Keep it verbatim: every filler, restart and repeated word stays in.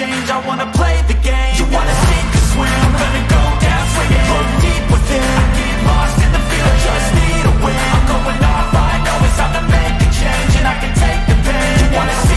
change, I wanna play the game. You wanna sink or swim, I'm gonna go down swinging. Look deep within, I get lost in the field, just need a win. I'm going off, I know it's time to make a change, and I can take the pain. You wanna